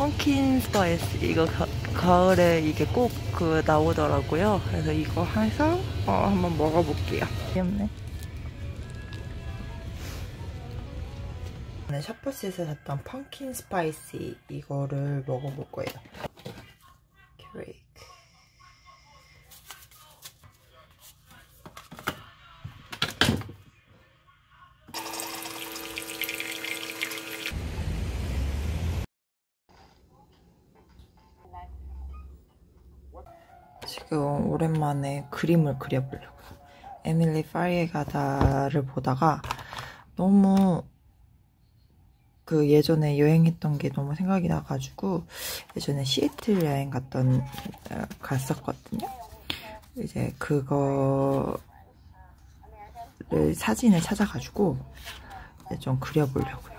펑킨 스파이스 이거 가을에 이게 꼭 그 나오더라고요. 그래서 이거 해서 한번 먹어볼게요. 귀엽네. 저는 샤퍼스에서 샀던 펑킨 스파이시 이거를 먹어볼 거예요. 케이크. 지금 오랜만에 그림을 그려보려고요. 에밀리 파리에가다를 보다가 너무 그 예전에 여행했던 게 너무 생각이 나가지고 예전에 시애틀 여행 갔었거든요. 이제 그거를 사진을 찾아가지고 좀 그려보려고요.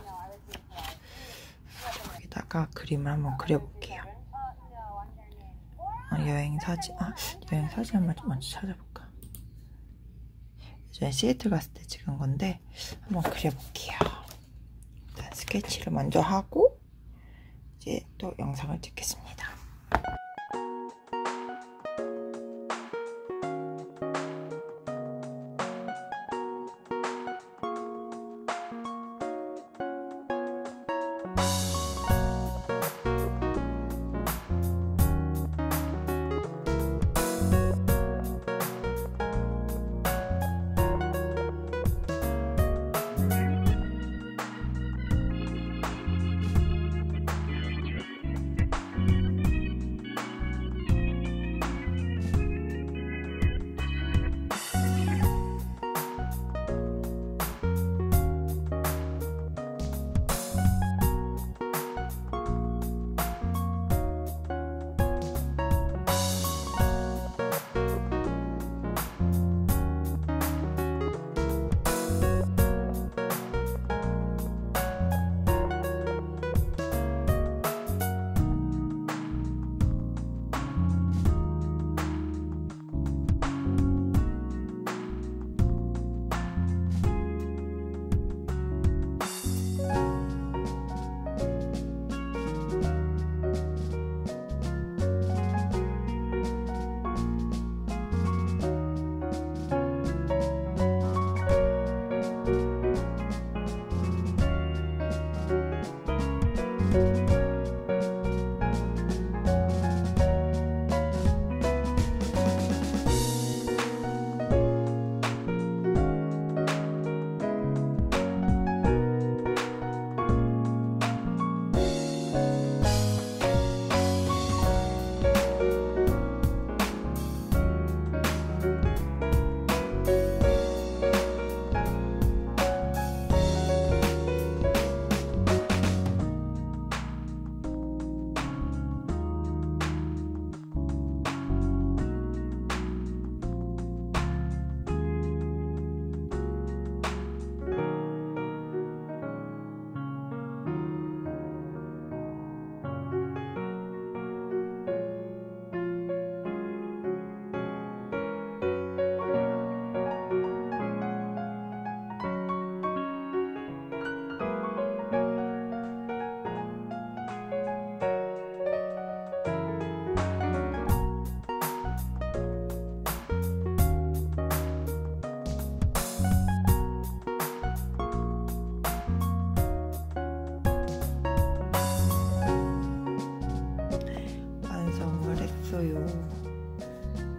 여기다가 그림을 한번 그려볼게요. 여행 사진 한번 먼저 찾아볼까. 예전에 시애틀 갔을 때 찍은 건데 한번 그려볼게요. 일단 스케치를 먼저 하고 이제 또 영상을 찍겠습니다.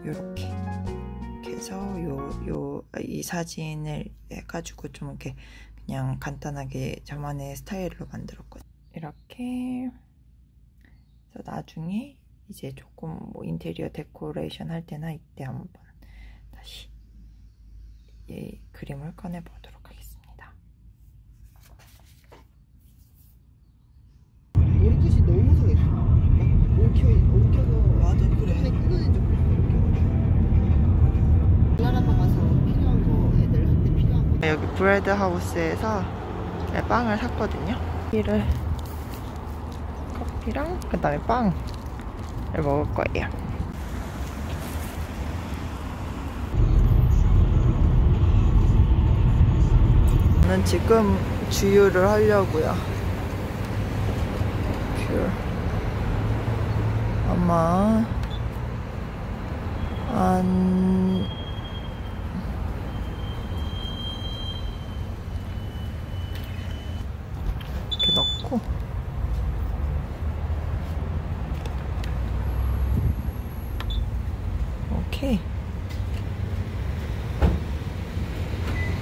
요렇게 해서 이 사진을 해가지고 좀 이렇게 그냥 간단하게 저만의 스타일로 만들었거든요. 이렇게 그래서 나중에 이제 조금 뭐 인테리어 데코레이션 할 때나 이때 한번 다시 이 그림을 꺼내 보도록 하겠습니다. 머리 끝이 너무 상했어. 엉켜서 맞아 그래. 여기 브레드 하우스에서 빵을 샀거든요. 커피랑 그 다음에 빵을 먹을 거예요. 저는 지금 주유를 하려고요. 잠깐만. 이렇게 넣고. 오케이.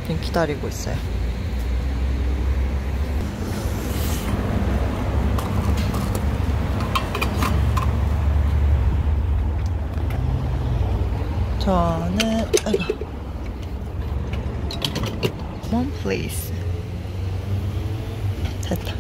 지금 기다리고 있어요. 저는 아이고 one place 됐다.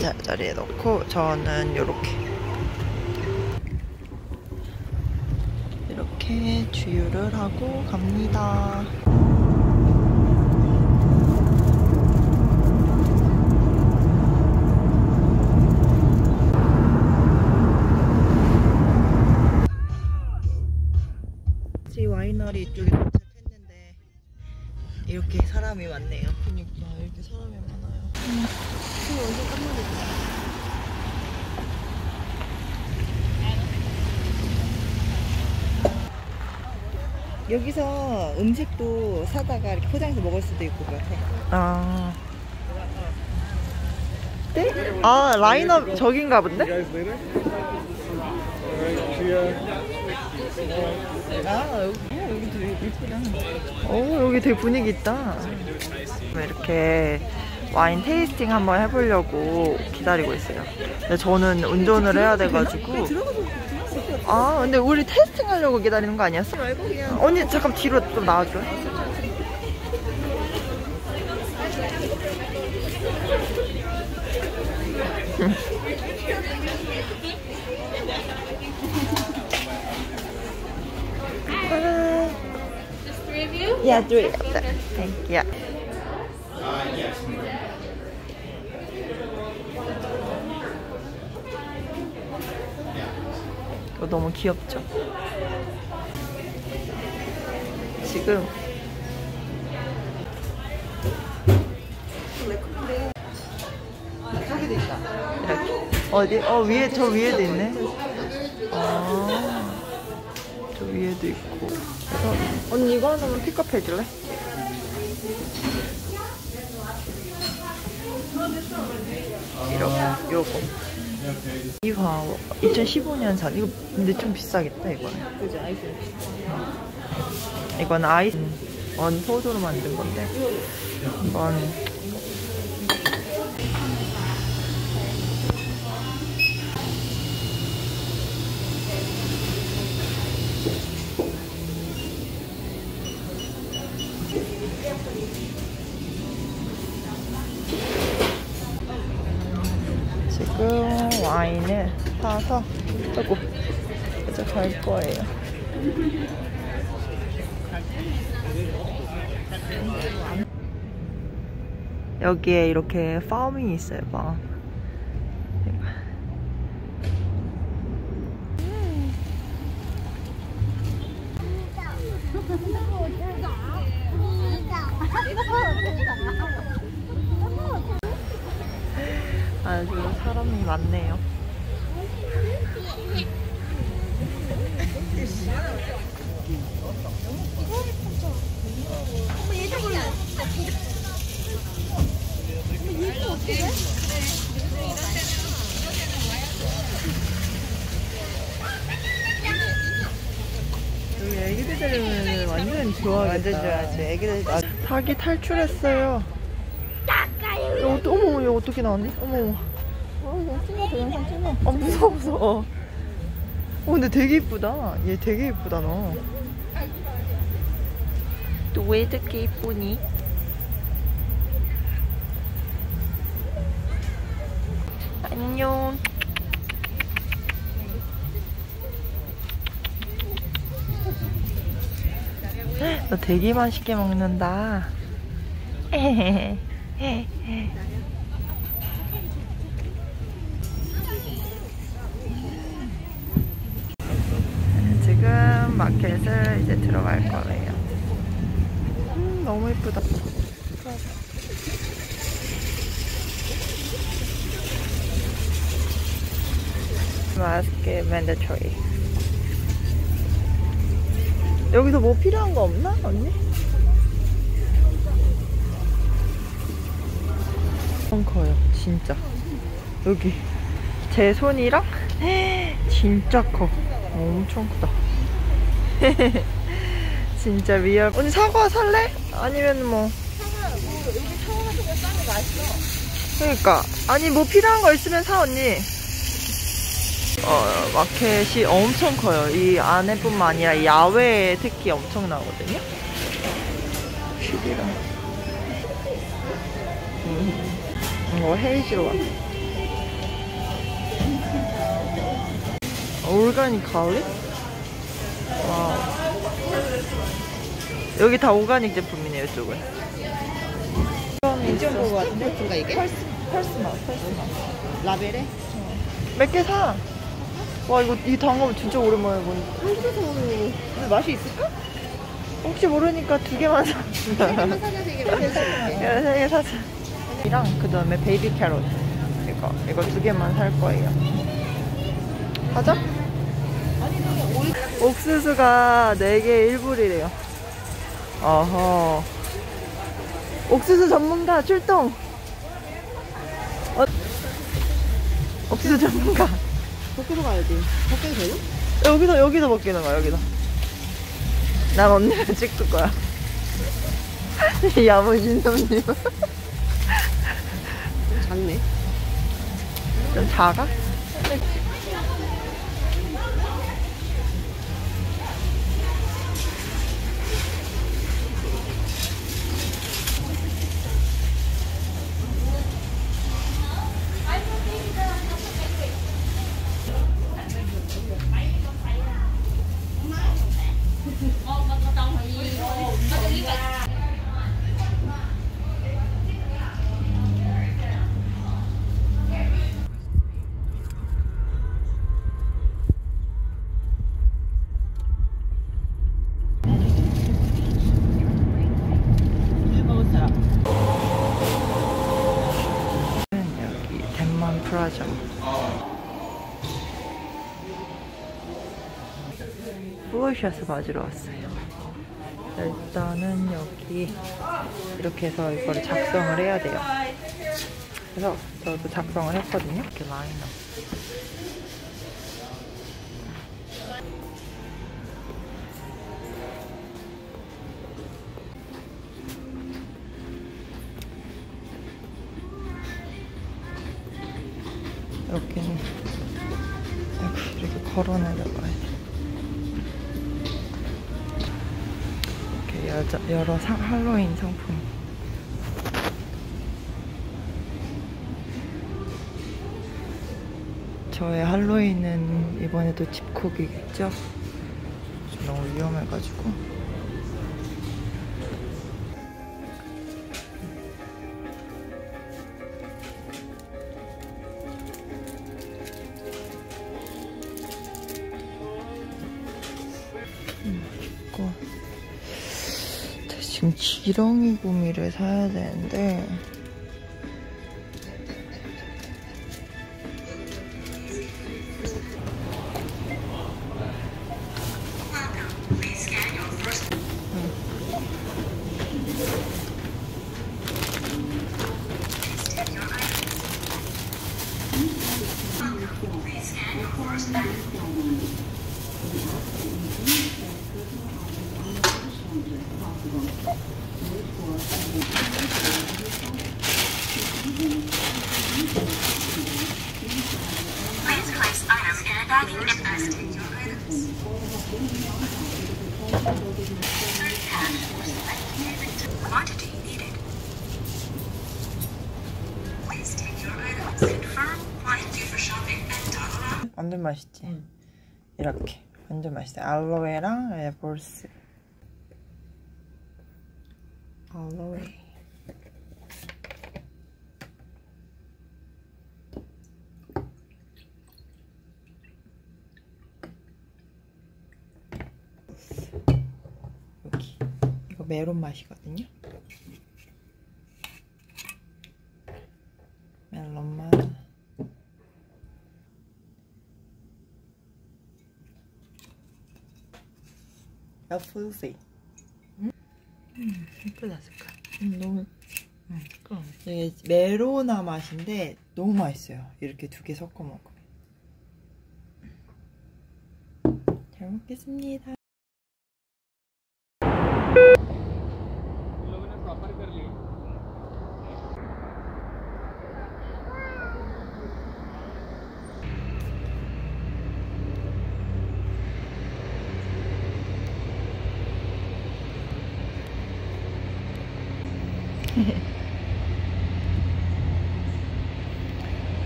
자, 자리에 넣고 저는 요렇게 주유를 하고 갑니다. 와이너리 이쪽에 도착했는데 이렇게 사람이 많네요. 그러니까 이렇게 사람이 많아요. 완전 깜놀이다. 여기서 음식도 사다가 이렇게 포장해서 먹을 수도 있고 그렇대. 아. 네? 아, 라인업 저긴가 본데? 아, 여기 되게 예쁘다. 오, 여기 되게 분위기 있다. 이렇게 와인 테이스팅 한번 해보려고 기다리고 있어요. 근데 저는 운전을 해야 돼가지고. 아, 근데 우리 테스팅 하려고 기다리는 거 아니었어? 언니, 잠깐 뒤로 좀 나와줘. Just three of you? Yeah, three of them. Thank you. 이거 너무 귀엽죠? 지금 저기도 있다. 어디? 위에, 저 위에도 있네. 아, 저 위에도 있고. 그래서 언니 이거 하나만 픽업해 줄래? 이렇게 요거. 이거 2015년산 이거 근데 좀 비싸겠다 이거는. 그치, 아이폰. 이건 아이원 포도로 만든 건데 이건 지금. 와인을 사서 하고 이제 갈 거예요. 여기에 이렇게 파밍이 있어요. 봐. 아주 사람이 많네요. 여기 애기들 데리면 완전 좋아하겠다. 애기들 닭이 탈출했어요. 어머, 이거 어떻게 나왔니? 어머, 어머. 찍어. 아, 무서워, 무서워. 근데 되게 이쁘다. 얘 되게 이쁘다, 너. 또 왜 이렇게 이쁘니? 안녕. 너 되게 맛있게 먹는다. 에헤헤. 마켓을 이제 들어갈 거예요. 너무 예쁘다. 마스크 mandatory. 여기서 뭐 필요한 거 없나, 언니? 엄청 커요, 진짜. 여기 제 손이랑 진짜 커. 엄청 크다. 진짜 리얼. 언니 사과 살래? 아니면 뭐 사과 뭐 여기 사과가 더 싸고 맛있어. 그러니까 아니 뭐 필요한 거 있으면 사, 언니. 마켓이 엄청 커요. 이 안에뿐만 아니라 야외에 특히 엄청나거든요. 시기랑 이거 헤이지로 왔어. 오가닉 가을이? 와우. 여기 다 오가닉 제품이네요, 이쪽은. 인증 보고 왔는데? 뭔가 이게? 펄스마. 라벨에? 몇 개 사? 와, 이거 이 단검 진짜 오랜만에 보니. 한국에서 오는 근데 맛이 있을까? 혹시 모르니까 두 개만 사. 세 개 사자. 이랑 그 다음에 베이비 캐럿. 이거 두 개만 살 거예요. 사자? 옥수수가 4개 1불이래요. 어허. 옥수수 전문가 출동. 옥수수 전문가. 벗기로 가야지. 벗겨도 돼요? 여기서 벗기는 거야, 여기서. 난 언니를 찍을 거야. 야무진 손님. 좀 작네. 좀 작아? 프라자. 브로샷을 맞으러 왔어요. 일단은 여기 이렇게 해서 이거를 작성을 해야 돼요. 그래서 저도 작성을 했거든요. 이렇게 라인업. 이렇게, 이렇게 걸어내려가야 돼. 이렇게 여러 할로윈 상품. 저의 할로윈은 이번에도 집콕이겠죠? 너무 위험해가지고. 지금 지렁이 구미를 사야 되는데 완전 맛있지? 이렇게 완전 맛있어요. 알로에랑 에볼스. 알로에. 메론 맛이거든요. 멜론 맛. F.C. 예쁘다 색깔. 너무. 그럼. 이게 메로나 맛인데 너무 맛있어요. 이렇게 두 개 섞어 먹으면. 잘 먹겠습니다.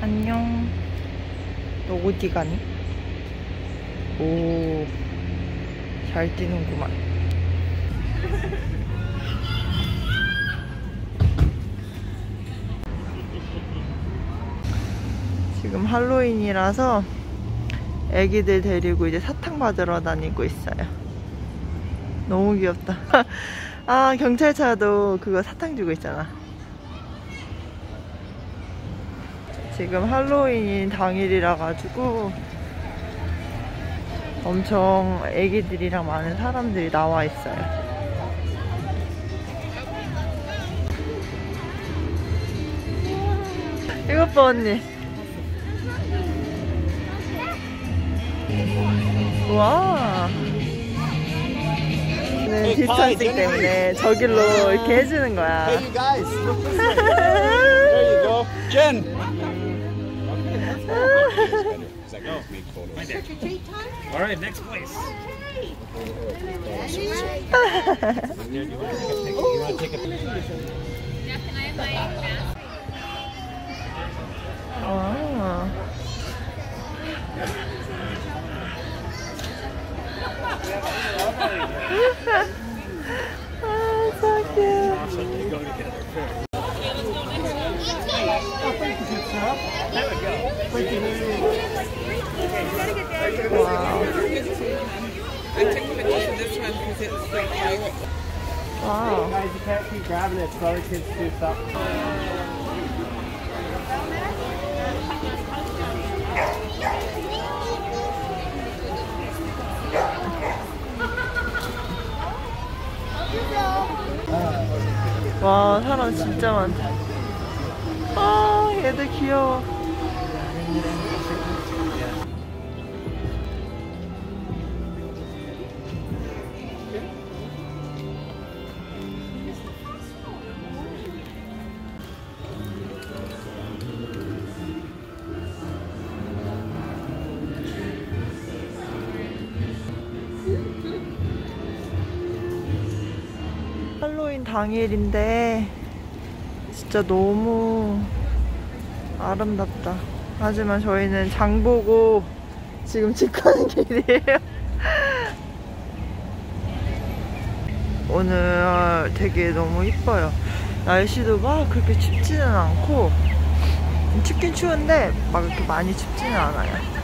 안녕. 너 어디 가니? 오, 잘 뛰는구만. 지금 할로윈이라서 애기들 데리고 이제 사탕 받으러 다니고 있어요. 너무 귀엽다. 아, 경찰차도 그거 사탕 주고 있잖아. 지금 할로윈 당일이라 가지고 엄청 애기들이랑 많은 사람들이 나와 있어요. 이것 봐 언니. 와. 디스턴싱 때문에 저길로 이렇게 해주는 거야. Hey you guys, look this way. There you go, Jen. All right, next place. Oh, so cute. Wow. I took the picture this time because it was like violent. Wow. Guys, you can't keep grabbing it, so other kids do stuff. 와, 사람 진짜 많다. 아, 얘들 귀여워. 당일인데 진짜 너무 아름답다. 하지만 저희는 장 보고 지금 집 가는 길이에요. 오늘 되게 너무 이뻐요. 날씨도 막 그렇게 춥지는 않고, 춥긴 추운데 막 이렇게 많이 춥지는 않아요.